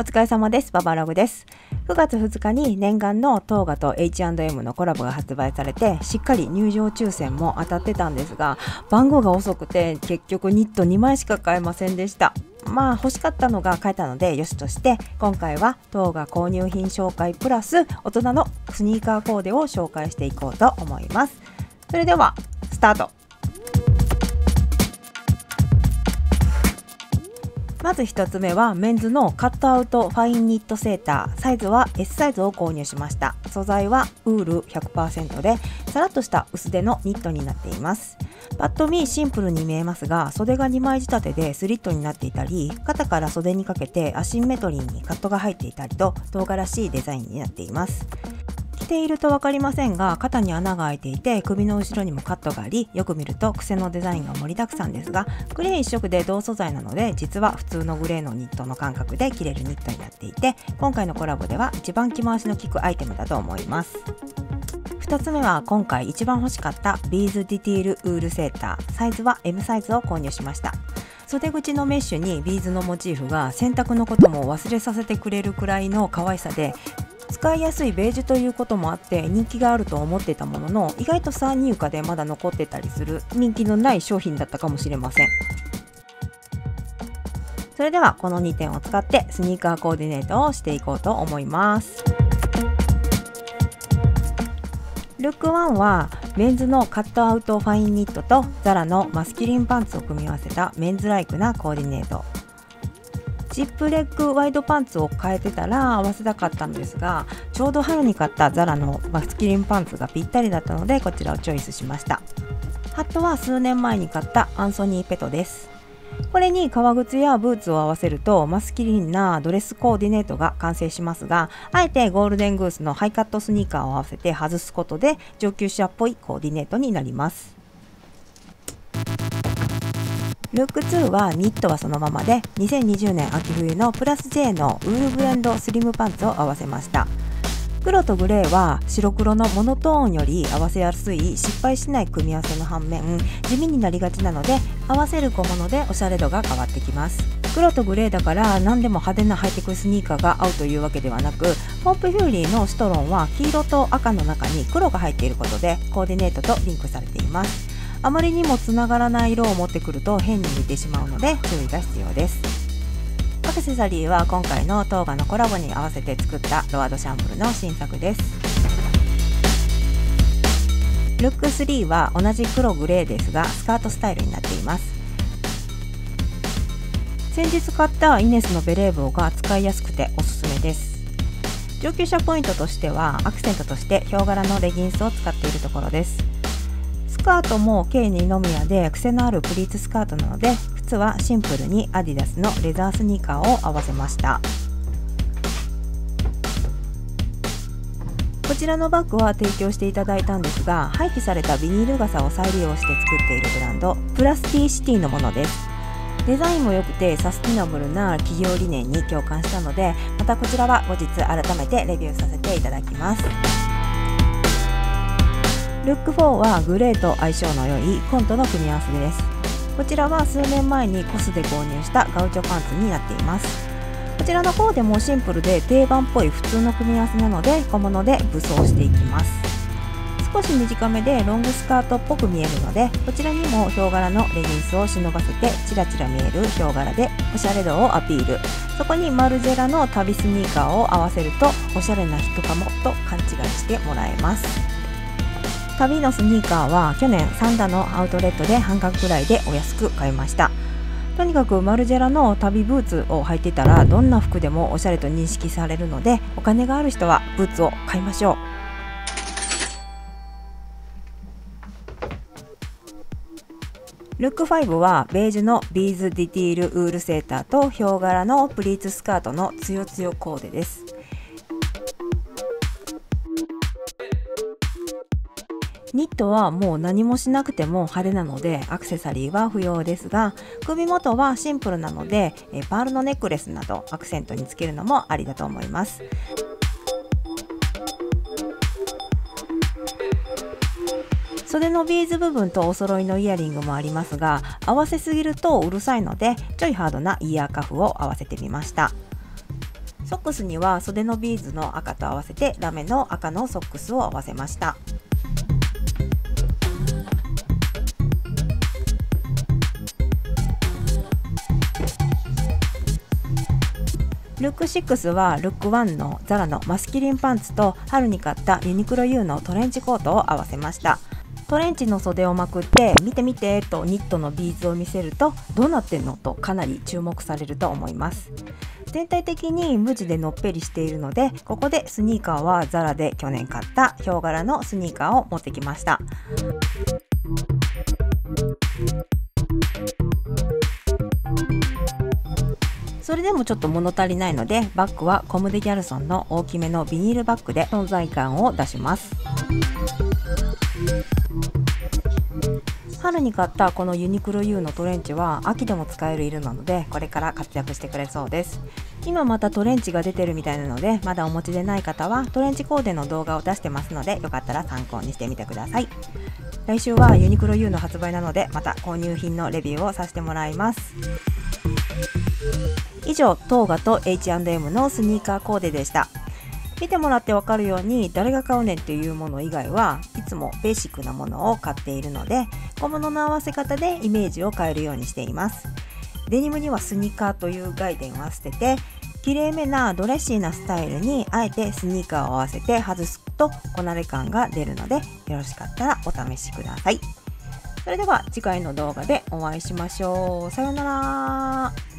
お疲れ様です。ババログです。9月2日に念願のトーガと H&M のコラボが発売されて、しっかり入場抽選も当たってたんですが、番号が遅くて結局ニット2枚しか買えませんでした。まあ欲しかったのが買えたのでよしとして、今回はトーガ購入品紹介プラス大人のスニーカーコーデを紹介していこうと思います。それではスタート。まず1つ目はメンズのカットアウトファインニットセーター、サイズは S サイズを購入しました。素材はウール 100% でさらっとした薄手のニットになっています。パッと見シンプルに見えますが、袖が2枚仕立てでスリットになっていたり、肩から袖にかけてアシンメトリーにカットが入っていたりと、動画らしいデザインになっています。着ていると分かりませんが、肩に穴が開いていて首の後ろにもカットがあり、よく見ると癖のデザインが盛りだくさんですが、グレー一色で同素材なので、実は普通のグレーのニットの感覚で着れるニットになっていて、今回のコラボでは一番着回しの効くアイテムだと思います。2つ目は今回一番欲しかったビーズディティールウールセーター、サイズは M サイズを購入しました。袖口のメッシュにビーズのモチーフが洗濯のことも忘れさせてくれるくらいの可愛さで、使いやすいベージュということもあって人気があると思ってたものの、意外と再入荷でまだ残ってたりする人気のない商品だったかもしれません。それではこの2点を使ってスニーカーコーディネートをしていこうと思います。ルック1はメンズのカットアウトファインニットとザラのマスキリンパンツを組み合わせたメンズライクなコーディネート。ジップレッグワイドパンツを変えてたら合わせたかったんですが、ちょうど春に買ったザラのマスキリンパンツがぴったりだったので、こちらをチョイスしました。ハットは数年前に買ったアンソニーペトです。これに革靴やブーツを合わせるとマスキリンなドレスコーディネートが完成しますが、あえてゴールデングースのハイカットスニーカーを合わせて外すことで上級者っぽいコーディネートになります。ルック2はニットはそのままで、2020年秋冬のプラス J のウールブレンドスリムパンツを合わせました。黒とグレーは白黒のモノトーンより合わせやすい、失敗しない組み合わせの反面、地味になりがちなので合わせる小物でおしゃれ度が変わってきます。黒とグレーだから何でも派手なハイテクスニーカーが合うというわけではなく、ポンプフューリーのシトロンは黄色と赤の中に黒が入っていることでコーディネートとリンクされています。あまりにもつながらない色を持ってくると変に似てしまうので注意が必要です。アクセサリーは今回のトーガのコラボに合わせて作ったロワードシャンプルの新作です。ルック3は同じ黒グレーですがスカートスタイルになっています。先日買ったイネスのベレー帽が使いやすくておすすめです。上級者ポイントとしてはアクセントとしてヒョウ柄のレギンスを使っているところです。スカートも計2のみやで癖のあるプリーツスカートなので、靴はシンプルにアディダスのレザースニーカーを合わせました。こちらのバッグは提供していただいたんですが、廃棄されたビニール傘を再利用して作っているブランドプラスティシティのものです。デザインも良くてサスティナブルな企業理念に共感したので、またこちらは後日改めてレビューさせていただきます。ルック4はグレーと相性の良い紺との組み合わせです。こちらは数年前にコスで購入したガウチョパンツになっています。こちらの方でもシンプルで定番っぽい普通の組み合わせなので、小物で武装していきます。少し短めでロングスカートっぽく見えるので、こちらにもヒョウ柄のレギンスを忍ばせてチラチラ見えるヒョウ柄でおしゃれ度をアピール、そこにマルジェラの旅スニーカーを合わせるとおしゃれな人かもと勘違いしてもらえます。旅のスニーカーは去年サンダのアウトレットで半額くらいでお安く買いました。とにかくマルジェラの旅ブーツを履いてたらどんな服でもおしゃれと認識されるので、お金がある人はブーツを買いましょう。ルック5はベージュのビーズディティールウールセーターとヒョウ柄のプリーツスカートのつよつよコーデです。ニットはもう何もしなくても派手なのでアクセサリーは不要ですが、首元はシンプルなのでパールのネックレスなどアクセントにつけるのもありだと思います。袖のビーズ部分とお揃いのイヤリングもありますが、合わせすぎるとうるさいのでちょいハードなイヤーカフを合わせてみました。ソックスには袖のビーズの赤と合わせてラメの赤のソックスを合わせました。ルック6はルック1のザラのマスキリンパンツと春に買ったユニクロ U のトレンチコートを合わせました。トレンチの袖をまくって「見て見て」とニットのビーズを見せると「どうなってんの?」とかなり注目されると思います。全体的に無地でのっぺりしているので、ここでスニーカーはザラで去年買ったヒョウ柄のスニーカーを持ってきました。それでもちょっと物足りないので、バッグはコムデ・ギャルソンの大きめのビニールバッグで存在感を出します。春に買ったこのユニクロ U のトレンチは秋でも使える色なので、これから活躍してくれそうです。今またトレンチが出てるみたいなので、まだお持ちでない方はトレンチコーデの動画を出してますので、よかったら参考にしてみてください。来週はユニクロ U の発売なので、また購入品のレビューをさせてもらいます。以上、トーガと H&M のスニーカーコーデでした。見てもらってわかるように、誰が買うねんっていうもの以外はいつもベーシックなものを買っているので、小物の合わせ方でイメージを変えるようにしています。デニムにはスニーカーという概念は捨てて、きれいめなドレッシーなスタイルにあえてスニーカーを合わせて外すとこなれ感が出るので、よろしかったらお試しください。それでは次回の動画でお会いしましょう。さようなら。